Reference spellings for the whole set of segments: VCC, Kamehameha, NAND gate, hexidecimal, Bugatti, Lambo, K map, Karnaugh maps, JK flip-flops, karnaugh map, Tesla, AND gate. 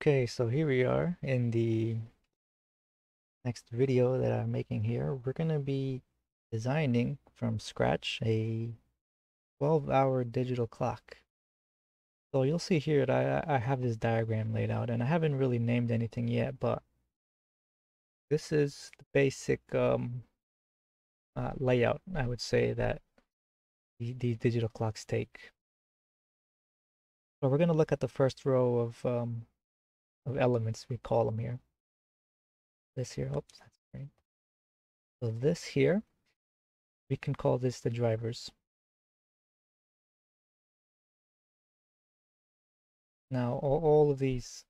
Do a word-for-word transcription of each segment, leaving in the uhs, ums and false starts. Okay, so here we are in the next video that I'm making here. We're going to be designing from scratch a twelve hour digital clock. So you'll see here that I, I have this diagram laid out, and I haven't really named anything yet, but this is the basic um, uh, layout, I would say, that these digital clocks take. So we're going to look at the first row of um, of elements, we call them here. This here, oops, that's great. So this here, we can call this the drivers. Now all, all of these,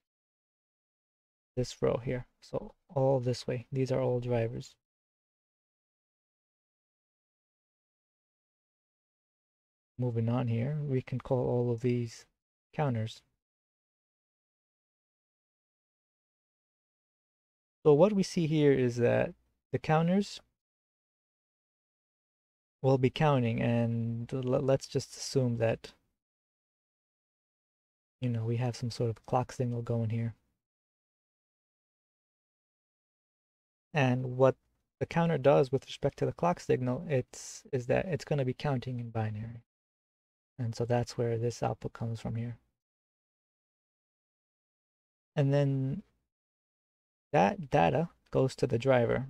this row here, so all this way, these are all drivers. Moving on here, we can call all of these counters. So what we see here is that the counters will be counting, and let's just assume that, you know, we have some sort of clock signal going here. And what the counter does with respect to the clock signal, it's is that it's going to be counting in binary. And so that's where this output comes from here. And then that data goes to the driver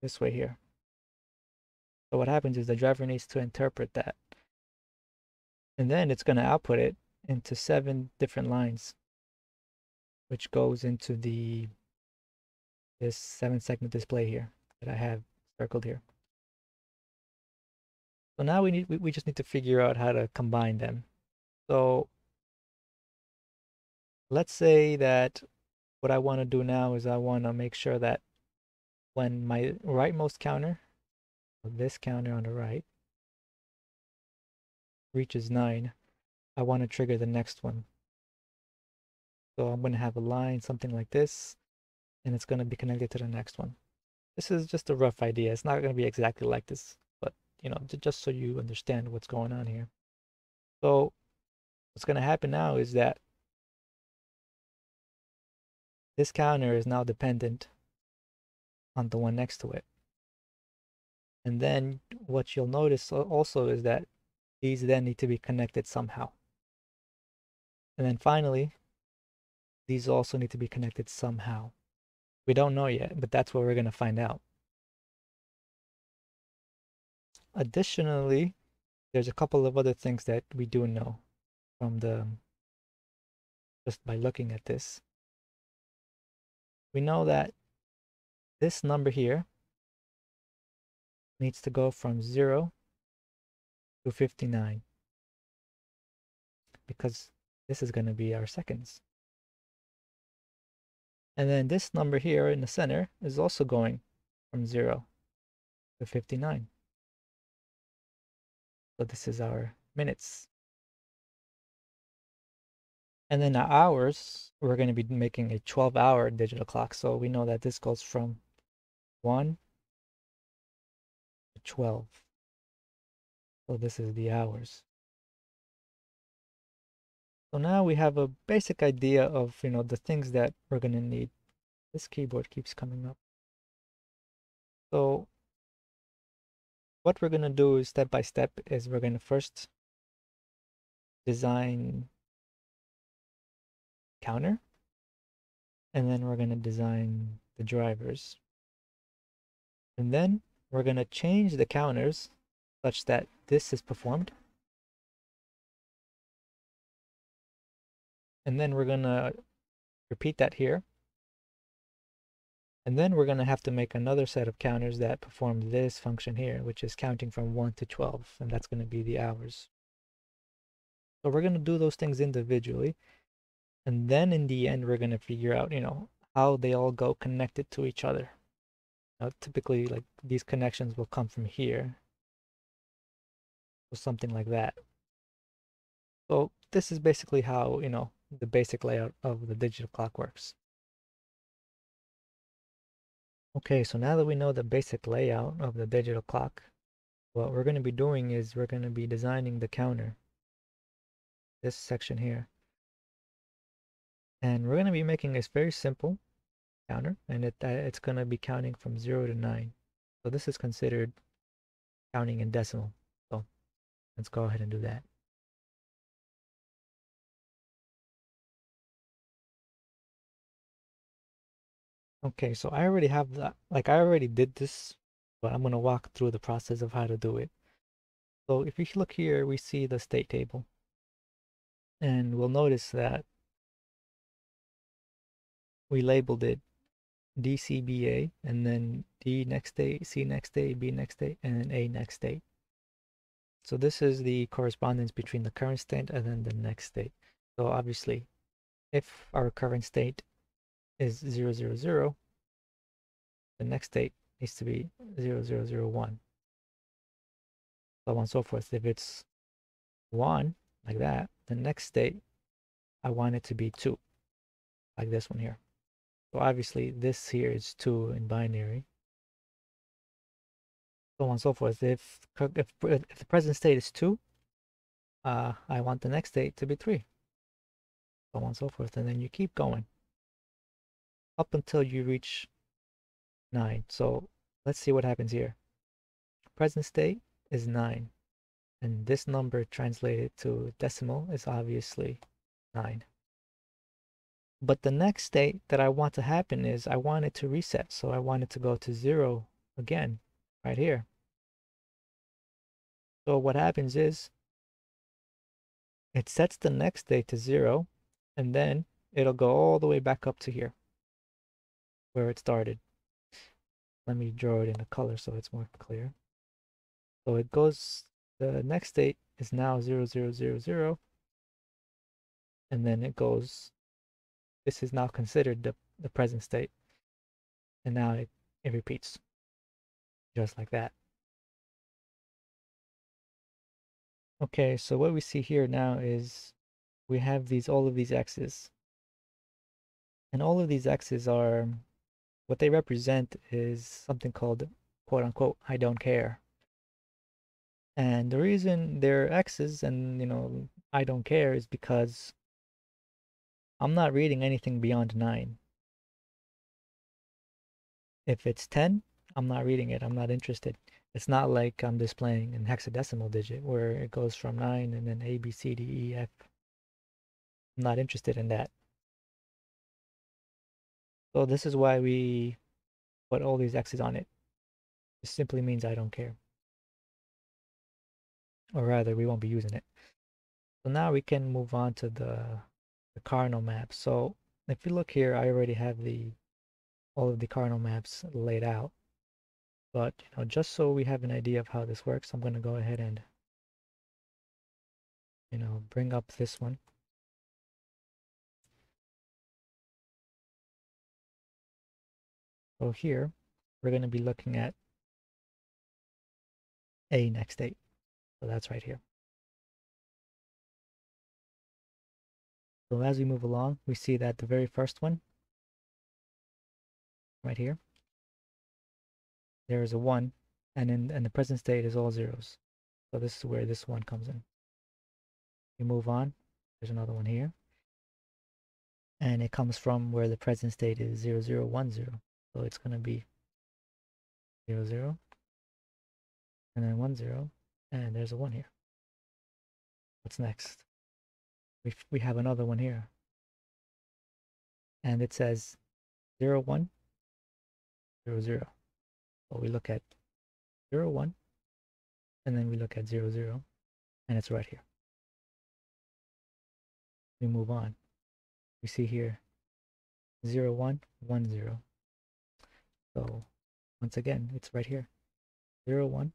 this way here. So what happens is the driver needs to interpret that. And then it's going to output it into seven different lines, which goes into the this seven segment display here that I have circled here. So now we need we just need to figure out how to combine them. So let's say that what I want to do now is I want to make sure that when my rightmost counter, this counter on the right, reaches nine, I want to trigger the next one. So I'm going to have a line something like this, and it's going to be connected to the next one. This is just a rough idea. It's not going to be exactly like this, but you know, just so you understand what's going on here. So what's going to happen now is that this counter is now dependent on the one next to it. And then what you'll notice also is that these then need to be connected somehow. And then finally, these also need to be connected somehow. We don't know yet, but that's what we're going to find out. Additionally, there's a couple of other things that we do know from the just by looking at this. We know that this number here needs to go from zero to fifty-nine, because this is going to be our seconds. And then this number here in the center is also going from zero to fifty-nine. So this is our minutes. And then our hours, we're going to be making a twelve hour digital clock. So we know that this goes from one to twelve. So this is the hours. So now we have a basic idea of, you know, the things that we're going to need. This keyboard keeps coming up. So what we're going to do is step by step is we're going to first design counter, and then we're going to design the drivers, and then we're going to change the counters such that this is performed, and then we're going to repeat that here, and then we're going to have to make another set of counters that perform this function here, which is counting from one to twelve, and that's going to be the hours. So we're going to do those things individually, and then in the end we're going to figure out, you know, how they all go connected to each other. Now typically, like, these connections will come from here or something like that. So this is basically how, you know, the basic layout of the digital clock works. Okay, so now that we know the basic layout of the digital clock, what we're going to be doing is we're going to be designing the counter, this section here. And we're going to be making this very simple counter, and it, uh, it's going to be counting from zero to nine. So this is considered counting in decimal. So let's go ahead and do that. Okay, so I already have that, like I already did this, but I'm going to walk through the process of how to do it. So if you look here, we see the state table. And we'll notice that we labeled it D C B A, and then D next day, C next day, B next day, and A next day. So this is the correspondence between the current state and then the next state. So obviously, if our current state is zero zero zero, the next state needs to be zero zero zero one, so on and so forth. If it's one, like that, the next state I want it to be two, like this one here. So obviously this here is two in binary, so on and so forth. If, if, if the present state is two, uh, I want the next state to be three, so on and so forth, and then you keep going up until you reach nine. So let's see what happens here. Present state is nine, and this number translated to decimal is obviously nine. But the next state that I want to happen is I want it to reset. So I want it to go to zero again, right here. So what happens is it sets the next state to zero, and then it'll go all the way back up to here where it started. Let me draw it in a color so it's more clear. So it goes, the next state is now zero zero zero zero, and then it goes, this is now considered the, the present state, and now it, it repeats just like that. Okay, so what we see here now is we have these, all of these x's, and all of these x's are, what they represent is something called, quote unquote, I don't care. And the reason they're x's and, you know, I don't care is because I'm not reading anything beyond nine. If it's ten, I'm not reading it. I'm not interested. It's not like I'm displaying an hexadecimal digit where it goes from nine and then A, B, C, D, E, F. I'm not interested in that. So this is why we put all these x's on it. It simply means I don't care. Or rather, we won't be using it. So now we can move on to the, the Karnaugh map. So if you look here, I already have the all of the Karnaugh maps laid out. But you know, just so we have an idea of how this works, I'm going to go ahead and you know bring up this one. So here we're going to be looking at A next state. So that's right here. So as we move along, we see that the very first one, right here, there is a one, and in and the present state is all zeros. So this is where this one comes in. You move on, there's another one here, and it comes from where the present state is zero zero one zero. So it's going to be zero zero, and then one zero. And there's a one here. What's next? We we have another one here. And it says zero one zero zero. So we look at zero one, and then we look at zero zero, and it's right here. We move on. We see here zero one one zero. So once again, it's right here. zero one.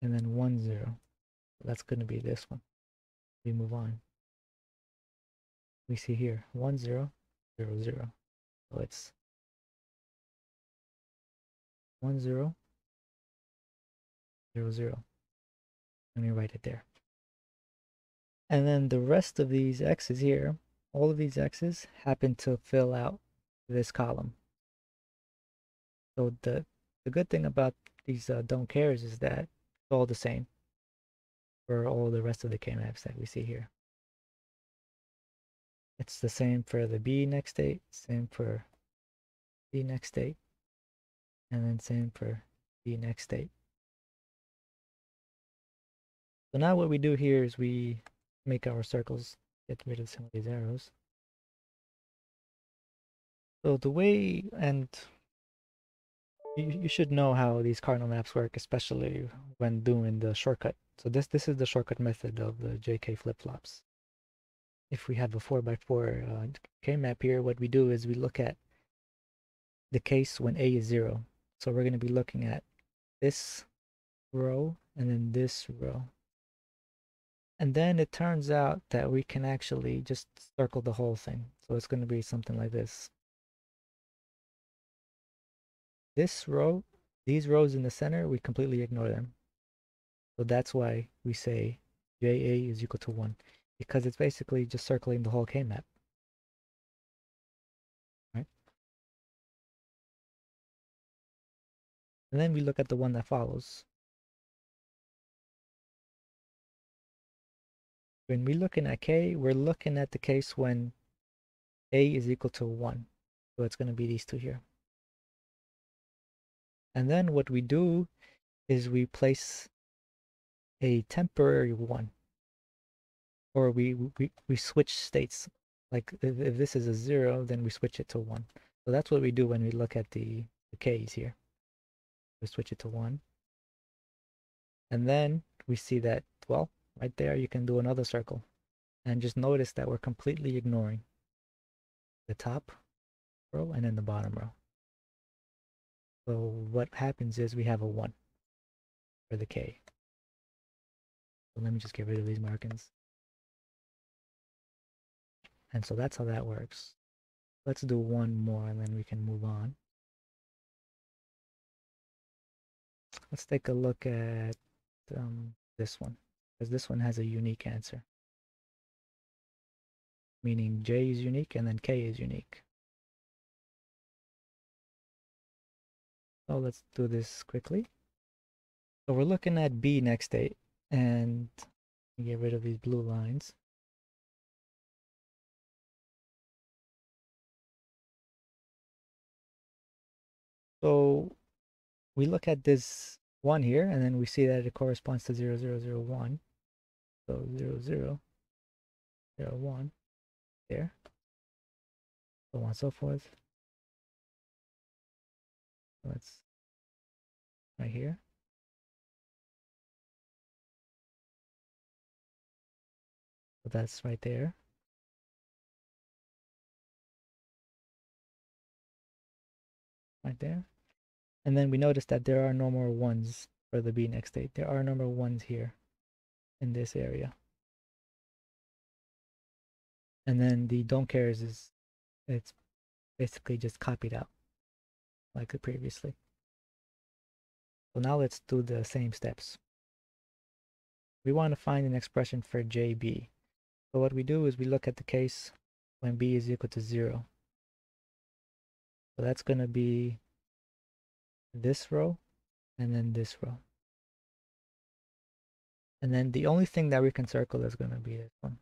And then one zero. That's going to be this one. We move on. We see here one zero zero zero. So it's one zero zero zero. Let me write it there. And then the rest of these x's here, all of these x's happen to fill out this column. So the the good thing about these uh, don't cares is that all the same for all the rest of the K maps that we see here. It's the same for the B next state, same for B next state, and then same for B next state. So now what we do here is we make our circles, get rid of some of these arrows. So the way, and you, you should know how these Karnaugh maps work, especially when doing the shortcut. So this, this is the shortcut method of the J K flip-flops. If we have a four by four uh, K map here, what we do is we look at the case when A is zero. So we're going to be looking at this row and then this row. And then it turns out that we can actually just circle the whole thing. So it's going to be something like this. This row, these rows in the center, we completely ignore them. So that's why we say J A is equal to one. Because it's basically just circling the whole K-map. Right? And then we look at the one that follows. When we're looking at K, we're looking at the case when A is equal to one. So it's going to be these two here. And then what we do is we place a temporary one. Or we, we, we switch states. Like if, if this is a zero, then we switch it to one. So that's what we do when we look at the, the K's here. We switch it to one. And then we see that, well, right there you can do another circle. And just notice that we're completely ignoring the top row and then the bottom row. So what happens is we have a one for the K. So let me just get rid of these markings. And so that's how that works. Let's do one more and then we can move on. Let's take a look at um, this one, because this one has a unique answer. Meaning J is unique and then K is unique. So let's do this quickly. So we're looking at B next state, and get rid of these blue lines. So we look at this one here, and then we see that it corresponds to zero zero zero one. So zero zero zero one there, so on and so forth. Let's right here. So that's right there. Right there, and then we notice that there are no more ones for the B next state. There are no more ones here in this area, and then the don't cares is it's basically just copied out like previously. So now let's do the same steps. We want to find an expression for J B. So what we do is we look at the case when B is equal to zero. So that's going to be this row and then this row. And then the only thing that we can circle is going to be this one.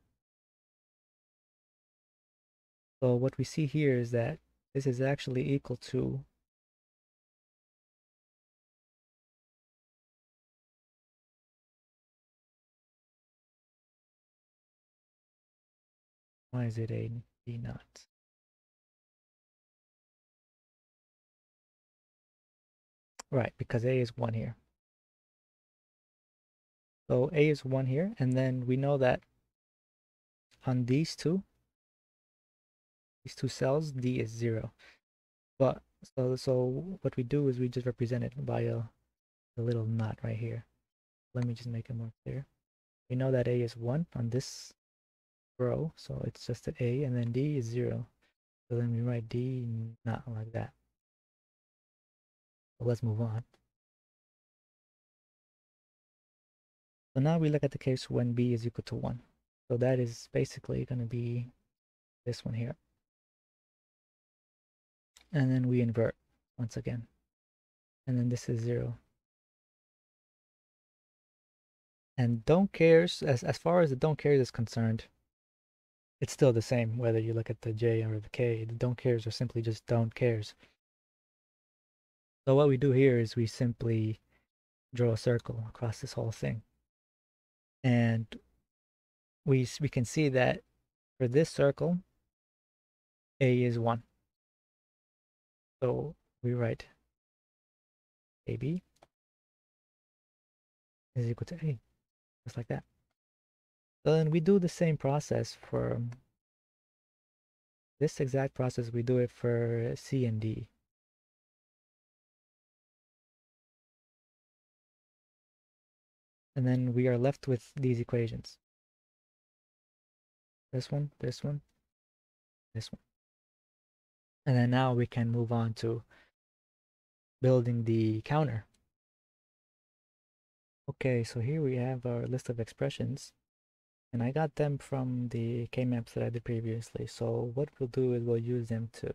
So what we see here is that this is actually equal to why is it A B naught? Right, because A is one here. So A is one here, and then we know that on these two, these two cells, D is zero. But so so what we do is we just represent it by a, a little knot right here. Let me just make it more clear. We know that A is one on this row, so it's just an A, and then D is zero. So then we write D not like that. But let's move on. So now we look at the case when B is equal to one. So that is basically going to be this one here. And then we invert once again. And then this is zero. And don't cares, as, as far as the don't cares is concerned, it's still the same whether you look at the J or the K. The don't cares are simply just don't cares. So what we do here is we simply draw a circle across this whole thing. And we, we can see that for this circle, A is one. So we write A B is equal to A, just like that. So then we do the same process for this exact process. We do it for C and D. And then we are left with these equations. This one, this one, this one. And then now we can move on to building the counter. Okay, so here we have our list of expressions. And I got them from the K maps that I did previously. So what we'll do is we'll use them to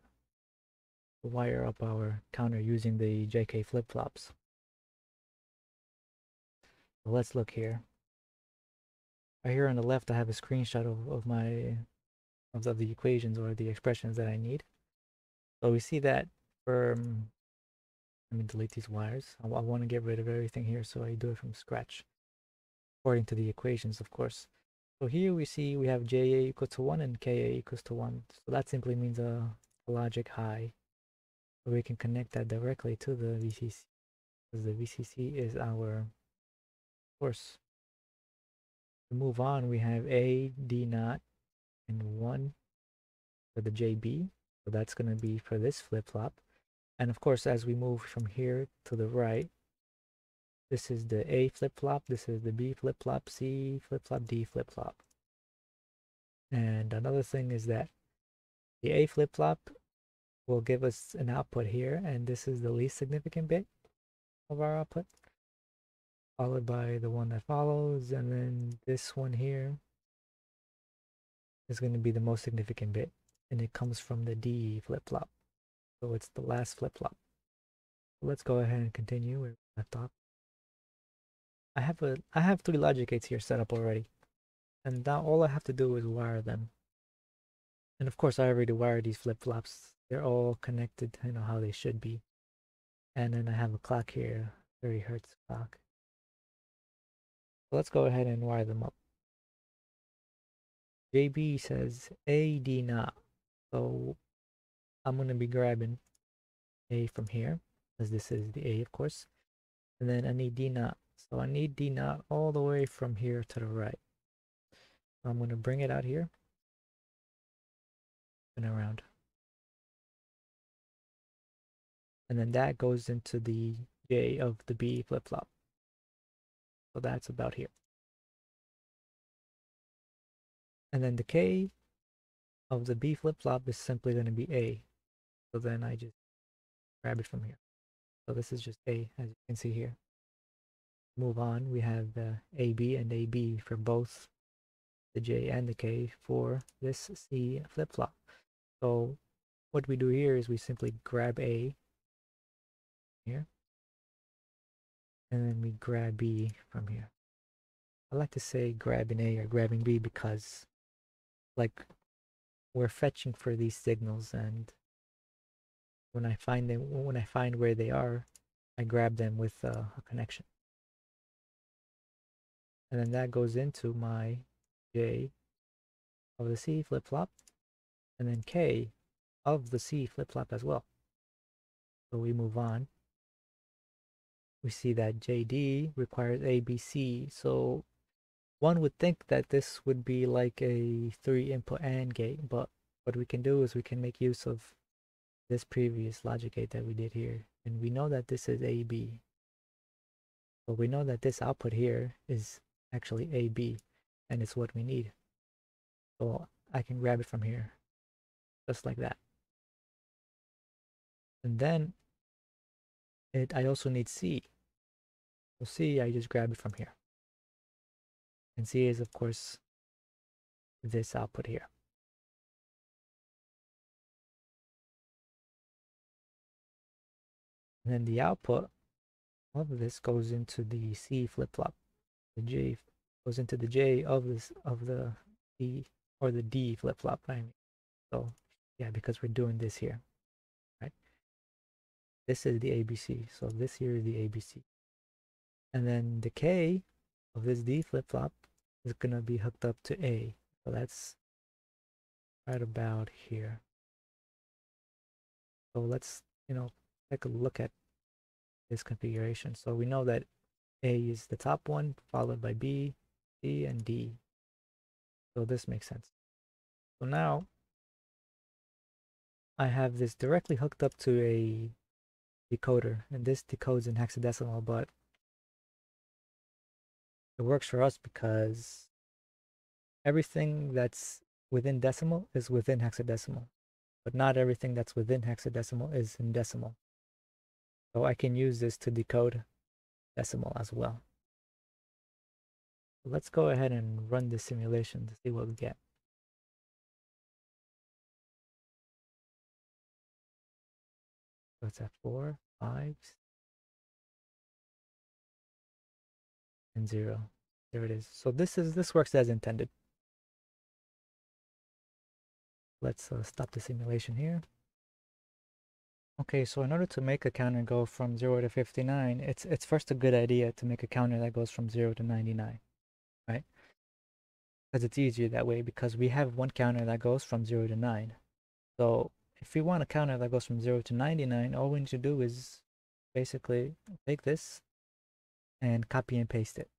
wire up our counter using the J K flip-flops. So let's look here. Right here on the left, I have a screenshot of, of my of the equations or the expressions that I need. So we see that for, um, let me delete these wires. I, I want to get rid of everything here, so I do it from scratch, according to the equations, of course. So here we see we have J A equal to one and K A equals to one. So that simply means a, a logic high. So we can connect that directly to the V C C, because the V C C is our source. To move on, we have A, D naught, and one for the J B. So that's going to be for this flip-flop. And of course, as we move from here to the right, this is the A flip-flop, this is the B flip-flop, C flip-flop, D flip-flop. And another thing is that the A flip-flop will give us an output here, and this is the least significant bit of our output, followed by the one that follows, and then this one here is going to be the most significant bit, and it comes from the D flip-flop, so it's the last flip-flop. So let's go ahead and continue where we left off. I have a I have three logic gates here set up already, and now all I have to do is wire them. And of course, I already wired these flip-flops. They're all connected, you know, how they should be. And then I have a clock here, thirty hertz clock. So let's go ahead and wire them up. J B says A, D naught. So I'm going to be grabbing A from here, because this is the A, of course. And then I need D naught. So I need D naught all the way from here to the right. So I'm going to bring it out here and around. And then that goes into the J of the B flip-flop. So that's about here. And then the K of the B flip-flop is simply going to be A. So then I just grab it from here. So this is just A, as you can see here. Move on, we have the A B and A B for both the J and the K for this C flip-flop. So what we do here is we simply grab A here, and then we grab B from here. I like to say grabbing A or grabbing B because, like, we're fetching for these signals, and when I find them, when I find where they are, I grab them with uh, a connection. And then that goes into my J of the C flip-flop, and then K of the C flip-flop as well. So we move on. We see that J D requires A B C, so one would think that this would be like a three input AND gate, but what we can do is we can make use of this previous logic gate that we did here. And we know that this is A B. But we know that this output here is actually A B, and it's what we need. So I can grab it from here, just like that. And then it, I also need C. So C, I just grab it from here. And C is, of course, this output here. And then the output of this goes into the C flip-flop. The J goes into the J of this of the C or the D flip-flop, I mean. So yeah, because we're doing this here, right? This is the A B C, so this here is the A B C, and then the K of this D flip-flop is gonna be hooked up to A. So that's right about here. So let's, you know, take a look at this configuration. So we know that A is the top one, followed by B, C, and D. So this makes sense. So now I have this directly hooked up to a decoder, and this decodes in hexadecimal, but it works for us because everything that's within decimal is within hexadecimal, but not everything that's within hexadecimal is in decimal. So I can use this to decode decimal as well. Let's go ahead and run this simulation to see what we get. So it's at four, five, and zero. There it is. So this is this works as intended. Let's uh, stop the simulation here. Okay, so in order to make a counter go from zero to fifty-nine, it's it's first a good idea to make a counter that goes from zero to ninety-nine, right? Because it's easier that way, because we have one counter that goes from zero to nine. So if we want a counter that goes from zero to ninety-nine, all we need to do is basically take this and copy and paste it.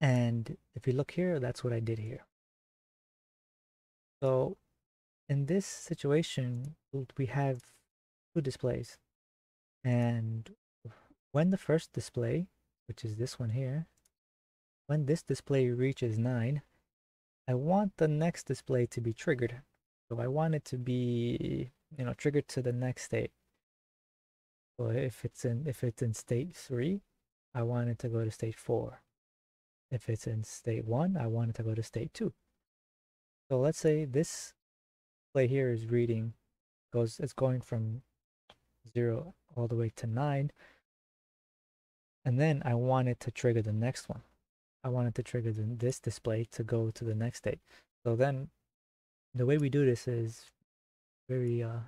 And if you look here, that's what I did here. So in this situation, we have two displays, and when the first display, which is this one here, when this display reaches nine, I want the next display to be triggered. So I want it to be, you know, triggered to the next state. So if it's in if it's in state three, I want it to go to state four. If it's in state one, I want it to go to state two. So let's say this display here is reading goes it's going from zero all the way to nine, and then I want it to trigger the next one. I want it to trigger the, this display to go to the next state. So then the way we do this is very uh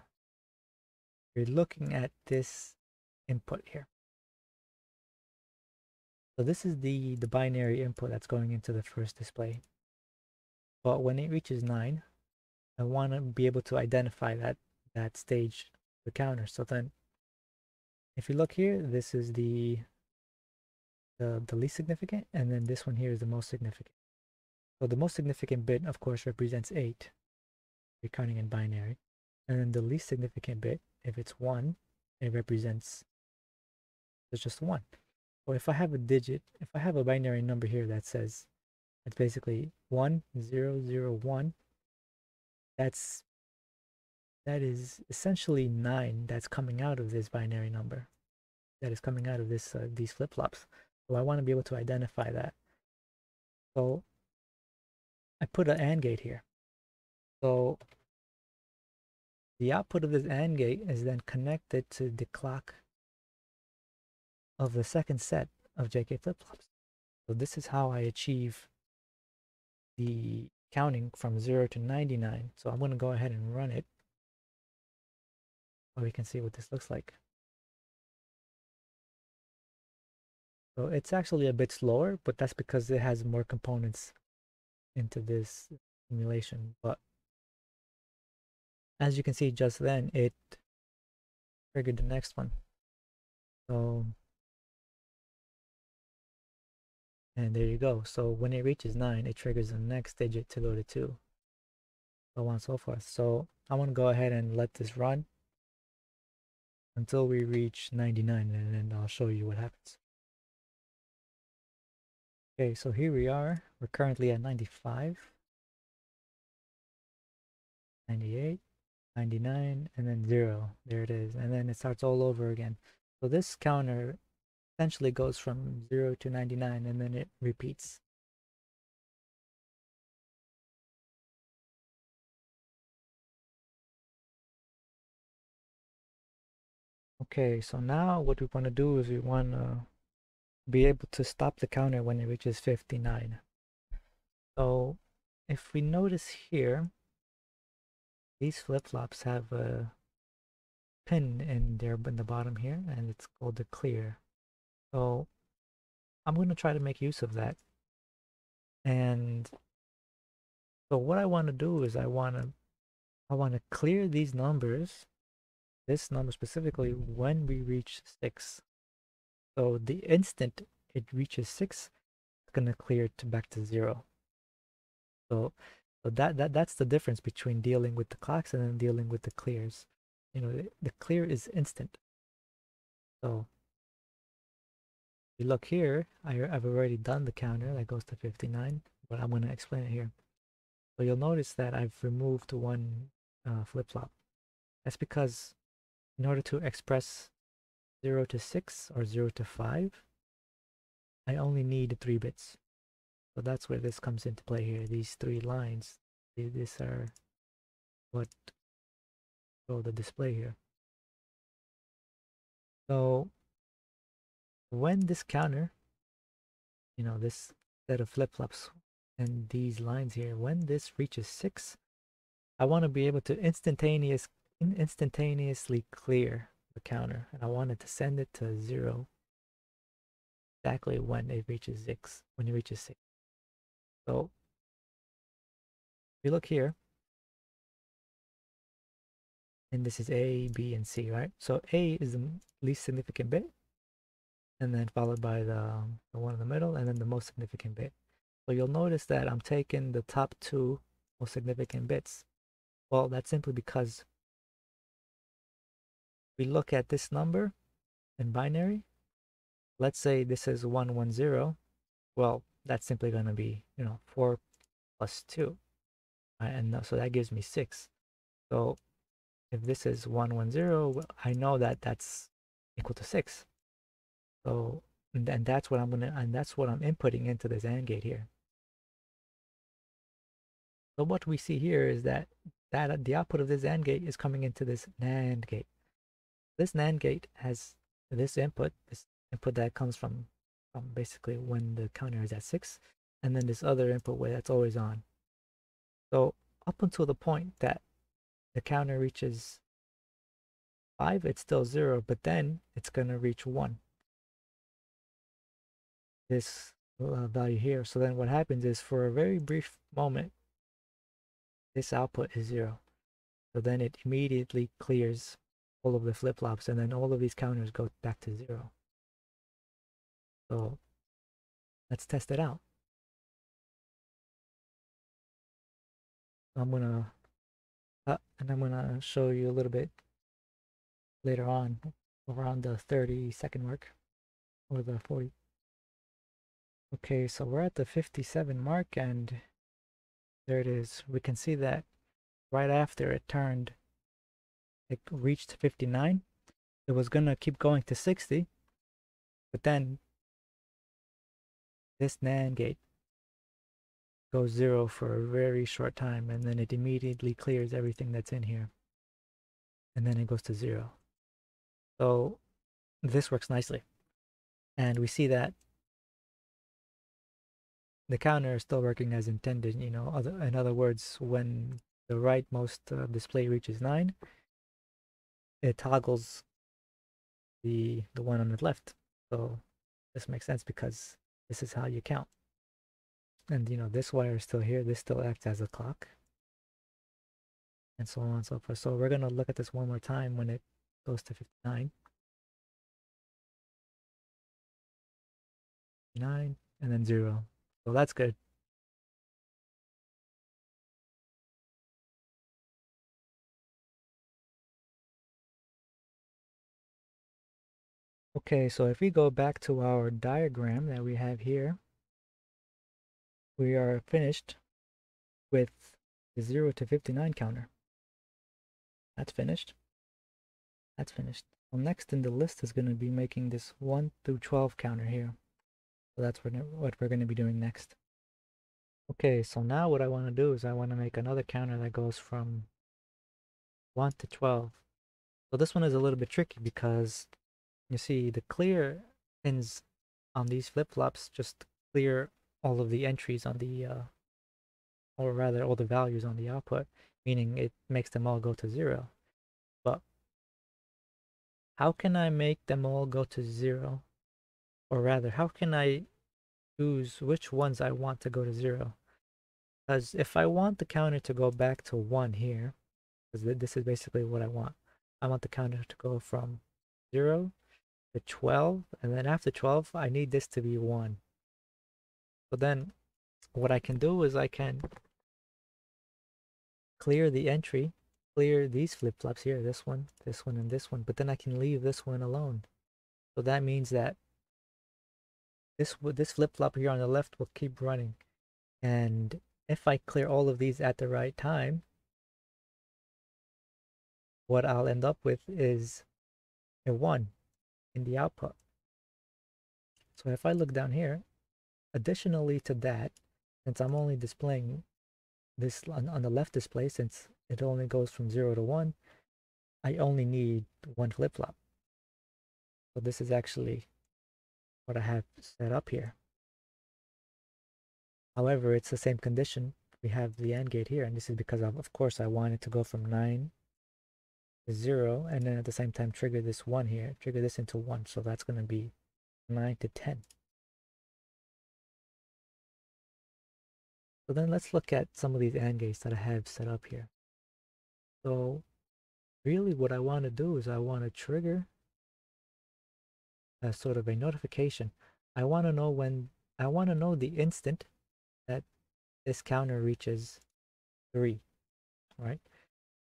we're looking at this input here. So this is the the binary input that's going into the first display, but when it reaches nine, I want to be able to identify that that stage, the counter. So then if you look here, this is the, the the least significant, and then this one here is the most significant. So the most significant bit, of course, represents eight. We're counting in binary. And then the least significant bit, if it's one, it represents it's just one. Or if I have a digit, if I have a binary number here that says it's basically one zero zero one, that's that is essentially nine that's coming out of this binary number, that is coming out of this uh, these flip-flops. So I want to be able to identify that. So I put an AND gate here. So the output of this AND gate is then connected to the clock of the second set of J K flip-flops. So this is how I achieve the counting from zero to ninety-nine. So I'm going to go ahead and run it so we can see what this looks like. So it's actually a bit slower, but that's because it has more components into this simulation. But as you can see just then, it triggered the next one. So, and there you go. So when it reaches nine, it triggers the next digit to go to two, so on and so forth. So I want to go ahead and let this run until we reach ninety-nine, and then I'll show you what happens. Okay, so here we are. We're currently at ninety-five, ninety-eight, ninety-nine, and then zero. There it is. And then it starts all over again. So this counter essentially goes from zero to ninety-nine, and then it repeats. Okay, so now what we want to do is we want to be able to stop the counter when it reaches fifty-nine. So if we notice here, these flip-flops have a pin in there in the bottom here, and it's called the clear. So I'm going to try to make use of that. And so what I want to do is I want to I want to clear these numbers, this number specifically, when we reach six. So the instant it reaches six, it's going to clear to back to zero. So so that that that's the difference between dealing with the clocks and then dealing with the clears. You know, the, the clear is instant. So if you look here, I, I've already done the counter that goes to fifty-nine, but I'm going to explain it here. So you'll notice that I've removed one uh, flip-flop. That's because in order to express zero to six or zero to five, I only need three bits. So that's where this comes into play here. These three lines, these are what show the display here. So when this counter, you know, this set of flip-flops and these lines here, when this reaches six, I want to be able to instantaneous, instantaneously clear the counter, and I want it to send it to zero exactly when it reaches six. When it reaches six. So if you look here, and this is A, B, and C, right? So A is the least significant bit, and then followed by the, the one in the middle, and then the most significant bit. So you'll notice that I'm taking the top two most significant bits. Well, that's simply because we look at this number in binary. Let's say this is one one zero. Well, that's simply going to be, you know, four plus two, right? And so that gives me six. So if this is one one zero, well, I know that that's equal to six. So and, and that's what I'm gonna and that's what I'm inputting into this AND gate here. So what we see here is that that the output of this AND gate is coming into this NAND gate. This NAND gate has this input, this input that comes from from basically when the counter is at six, and then this other input where that's always on. So up until the point that the counter reaches five, it's still zero, but then it's going to reach one, this uh, value here. So then what happens is, for a very brief moment, this output is zero. So then it immediately clears all of the flip-flops, and then all of these counters go back to zero. So let's test it out. I'm gonna uh, and I'm gonna show you a little bit later on, around the thirty second mark or the forty. Okay, so we're at the fifty-seven mark, and there it is. We can see that right after it turned, it reached fifty-nine. It was gonna keep going to sixty, but then this NAND gate goes zero for a very short time, and then it immediately clears everything that's in here, and then it goes to zero. So this works nicely, and we see that the counter is still working as intended. You know, other, in other words, when the rightmost uh, display reaches nine, it toggles the the one on the left. So this makes sense because this is how you count. And you know, this wire is still here, this still acts as a clock, and so on and so forth. So we're going to look at this one more time when it goes to fifty-nine. fifty-nine, and then zero. So that's good. Okay, so if we go back to our diagram that we have here, we are finished with the zero to fifty-nine counter. That's finished. That's finished. Well, next in the list is going to be making this one through twelve counter here. So that's what we're going to be doing next. Okay, so now what I want to do is I want to make another counter that goes from one to twelve. So this one is a little bit tricky because you see the clear pins on these flip-flops just clear all of the entries on the uh, or rather all the values on the output, meaning it makes them all go to zero. But how can I make them all go to zero? Or rather, how can I choose which ones I want to go to zero? Because if I want the counter to go back to one here, because this is basically what I want. I want the counter to go from zero to twelve, and then after twelve, I need this to be one. So then what I can do is I can clear the entry, clear these flip-flops here, this one, this one, and this one, but then I can leave this one alone. So that means that this, this flip-flop here on the left will keep running. And if I clear all of these at the right time, what I'll end up with is a one in the output. So if I look down here, additionally to that, since I'm only displaying this on, on the left display, since it only goes from zero to one, I only need one flip-flop. So this is actually what I have set up here. However, it's the same condition. We have the AND gate here, and this is because of, of course I want it to go from nine to zero, and then at the same time trigger this one here, trigger this into one, so that's going to be nine to ten. So then let's look at some of these AND gates that I have set up here. So really what I want to do is I want to trigger as sort of a notification. I want to know when, I want to know the instant that this counter reaches three, right?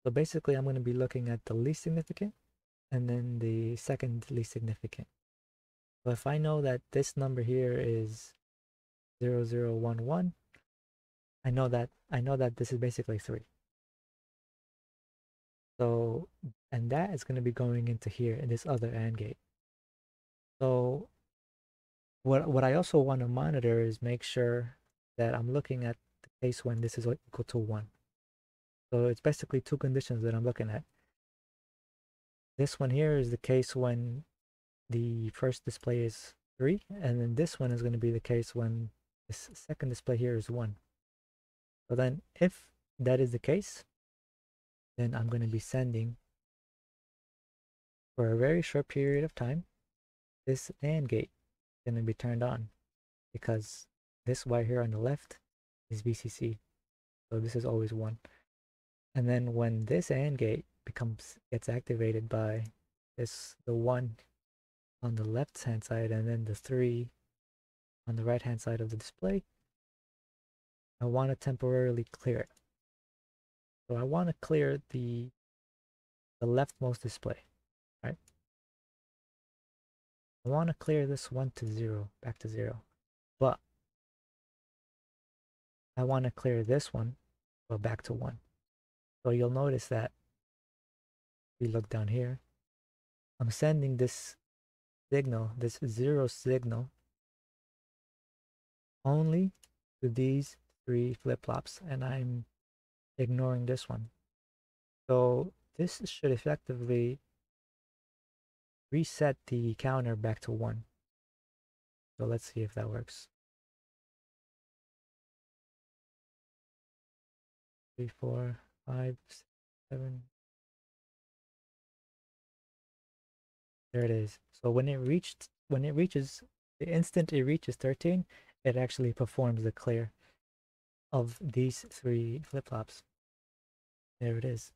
So basically I'm going to be looking at the least significant and then the second least significant. So if I know that this number here is zero zero one one, I know that I know that this is basically three. So and that is going to be going into here in this other AND gate. So what, what I also want to monitor is make sure that I'm looking at the case when this is equal to one. So it's basically two conditions that I'm looking at. This one here is the case when the first display is three, and then this one is going to be the case when this second display here is one. So then if that is the case, then I'm going to be sending for a very short period of time. This AND gate is going to be turned on because this wire here on the left is V C C, so this is always one. And then when this AND gate becomes gets activated by this, the one on the left hand side and then the three on the right hand side of the display, I want to temporarily clear it. So I want to clear the the leftmost display, right? I want to clear this one to zero, back to zero, but I want to clear this one, but back to one. So you'll notice that if you look down here, I'm sending this signal, this zero signal, only to these three flip-flops, and I'm ignoring this one. So this should effectively reset the counter back to one. So let's see if that works. Three, four, five, six, seven. There it is. So when it reached, when it reaches, the instant it reaches thirteen, it actually performs the clear of these three flip-flops. There it is.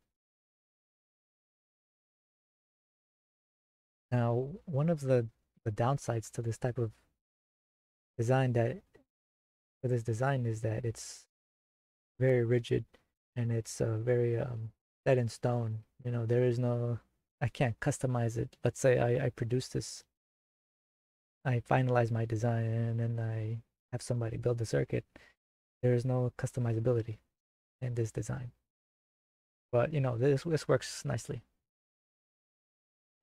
Now, one of the, the downsides to this type of design that for this design is that it's very rigid and it's uh, very um, set in stone. You know, there is no, I can't customize it. Let's say I, I produce this, I finalize my design, and then I have somebody build the circuit. There is no customizability in this design, but you know, this this works nicely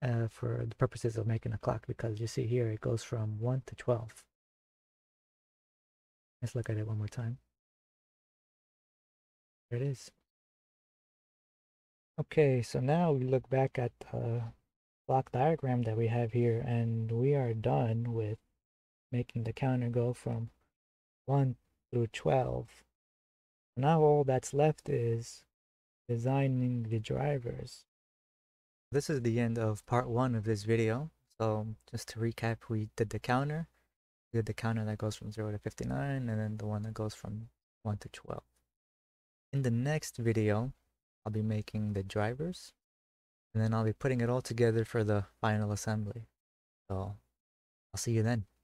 uh, for the purposes of making a clock, because you see here it goes from one to twelve. Let's look at it one more time. There it is. Okay, so now we look back at the clock diagram that we have here, and we are done with making the counter go from one through twelve Now all that's left is designing the drivers. This is the end of part one of this video. So just to recap, we did the counter. We did the counter that goes from zero to fifty-nine, and then the one that goes from one to twelve. In the next video, I'll be making the drivers, and then I'll be putting it all together for the final assembly. So I'll see you then.